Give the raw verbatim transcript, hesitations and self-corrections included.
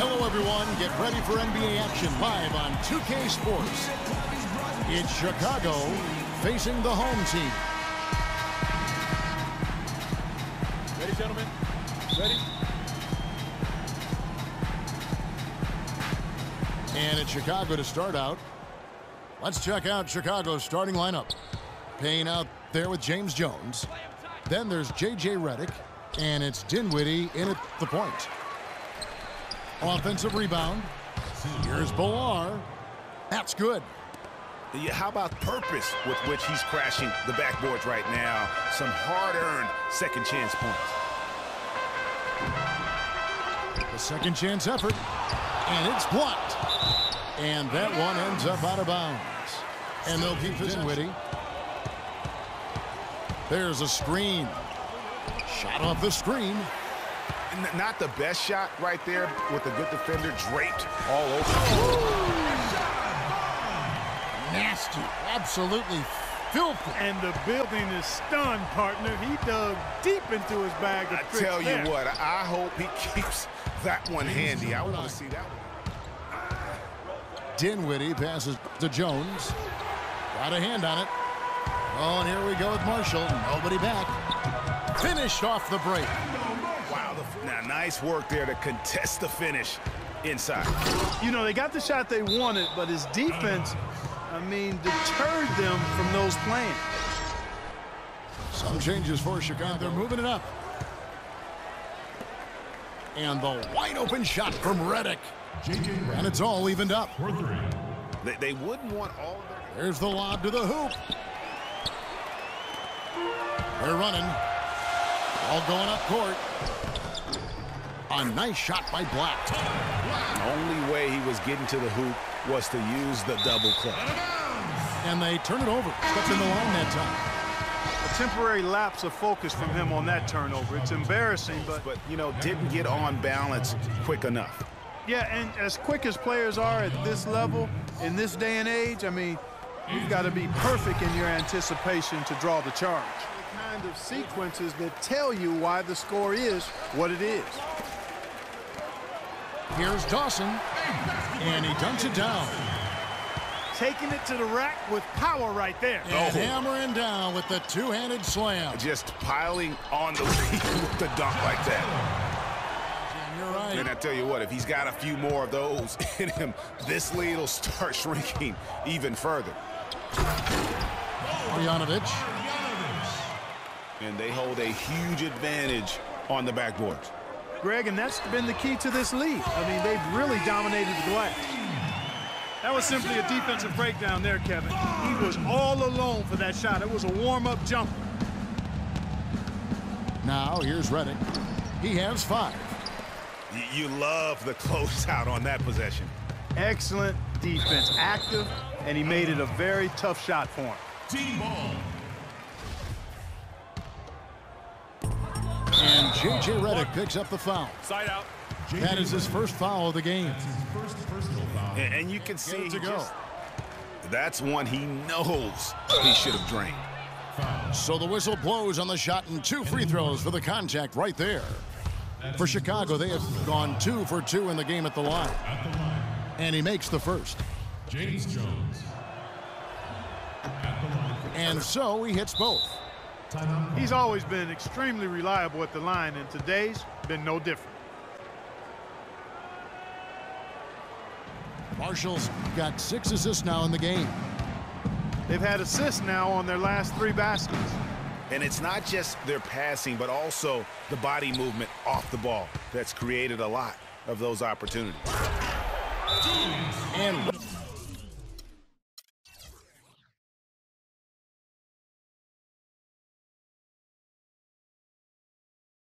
Hello, everyone. Get ready for N B A action live on two K Sports. It's Chicago facing the home team. Ready, gentlemen? Ready? And it's Chicago to start out. Let's check out Chicago's starting lineup. Payne out there with James Jones. Then there's J J Redick, and it's Dinwiddie in at the point. Offensive rebound. Here's Ballar. That's good. Yeah, how about purpose with which he's crashing the backboards right now? Some hard-earned second chance points. The second chance effort, and it's blocked. And that one ends up out of bounds. And they'll keep it Dinwiddie. There's a screen. Shot off the screen. Not the best shot right there with a good defender draped all over. Oh. Nasty. Absolutely filthy. And the building is stunned, partner. He dug deep into his bag of tricks. I tell you what, I hope he keeps that one handy. I want to see that one. Dinwiddie passes to Jones. Got a hand on it. Oh, and here we go with Marshall. Nobody back. Finish off the break. Wow, the, now nice work there to contest the finish inside. You know, they got the shot they wanted, but his defense, I mean, deterred them from those playing. Some changes for Chicago. They're moving it up. And the wide-open shot from Redick. And it's all evened up. They, they wouldn't want all of their... There's the lob to the hoop. They're running. All going up court. A nice shot by Black. The only way he was getting to the hoop was to use the double clutch. And they turn it over. Steps in the line that time. A temporary lapse of focus from him on that turnover. It's embarrassing, but, but you know, didn't get on balance quick enough. Yeah, and as quick as players are at this level, in this day and age, I mean, you've got to be perfect in your anticipation to draw the charge. The kind of sequences that tell you why the score is what it is. Here's Dawson, and he dunks it down. Taking it to the rack with power right there. And oh. hammering down with the two-handed slam. Just piling on the lead with the dunk like that. And you're right. And I tell you what, if he's got a few more of those in him, this lead will start shrinking even further. Jovanovic. And they hold a huge advantage on the backboard. Greg, and that's been the key to this lead. I mean, they've really dominated the glass. That was simply a defensive breakdown there, Kevin. He was all alone for that shot. It was a warm-up jumper. Now, here's Redick. He has five. You love the closeout on that possession. Excellent defense. Active, and he made it a very tough shot for him. Team ball. And J J Redick picks up the foul. Side out. That is his first foul of the game. That's his first personal foul. And, and you can see he just, that's one he knows he should have drained. Foul. So the whistle blows on the shot, and two free throws for the contact right there. For Chicago, they have gone two for two in the game at the line. At the line. And he makes the first. James Jones. At the line. And so he hits both. He's always been extremely reliable at the line, and today's been no different. Marshall's got six assists now in the game. They've had assists now on their last three baskets. And it's not just their passing, but also the body movement off the ball that's created a lot of those opportunities. And